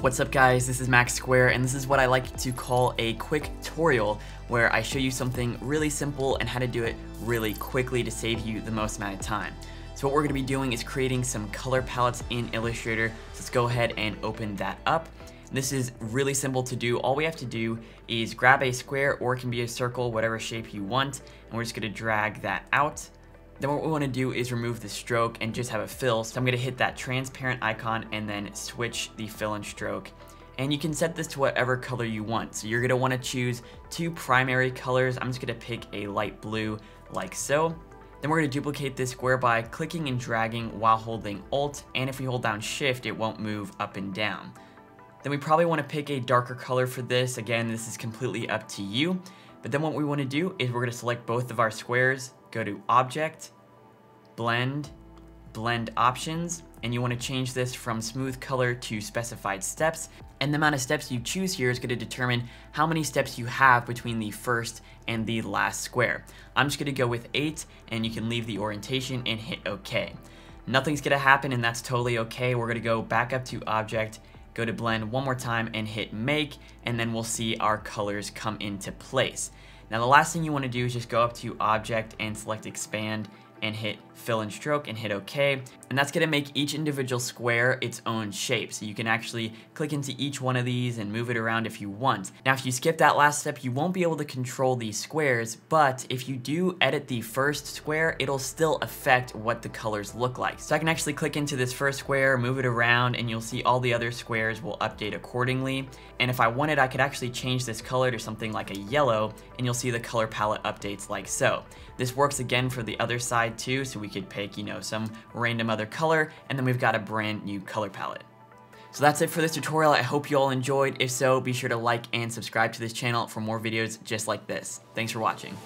What's up guys, this is Max Square and this is what I like to call a Quicktorial, where I show you something really simple and how to do it really quickly to save you the most amount of time. So what we're going to be doing is creating some color palettes in Illustrator. So let's go ahead and open that up. This is really simple to do. All we have to do is grab a square, or it can be a circle, whatever shape you want, and we're just going to drag that out. Then what we want to do is remove the stroke and just have it fill. So I'm going to hit that transparent icon and then switch the fill and stroke. And you can set this to whatever color you want. So you're going to want to choose two primary colors. I'm just going to pick a light blue like so. Then we're going to duplicate this square by clicking and dragging while holding Alt. And if we hold down Shift, it won't move up and down. Then we probably want to pick a darker color for this. Again, this is completely up to you. But then what we want to do is we're going to select both of our squares, go to Object, Blend Options, and you want to change this from smooth color to specified steps. And the amount of steps you choose here is going to determine how many steps you have between the first and the last square. I'm just going to go with 8, and you can leave the orientation and hit OK. Nothing's going to happen, and that's totally okay. We're going to go back up to Object, go to Blend one more time and hit Make, and then we'll see our colors come into place. Now the last thing you want to do is just go up to Object and select Expand and hit Fill and Stroke and hit OK. And that's going to make each individual square its own shape. So you can actually click into each one of these and move it around if you want. Now if you skip that last step, you won't be able to control these squares, but if you do edit the first square, it'll still affect what the colors look like. So I can actually click into this first square, move it around, and you'll see all the other squares will update accordingly. And if I wanted, I could actually change this color to something like a yellow, and you'll see the color palette updates like so. This works again for the other side too, so we could pick, you know, some random other color, and then we've got a brand new color palette. So that's it for this tutorial. I hope you all enjoyed. If so, be sure to like and subscribe to this channel for more videos just like this. Thanks for watching.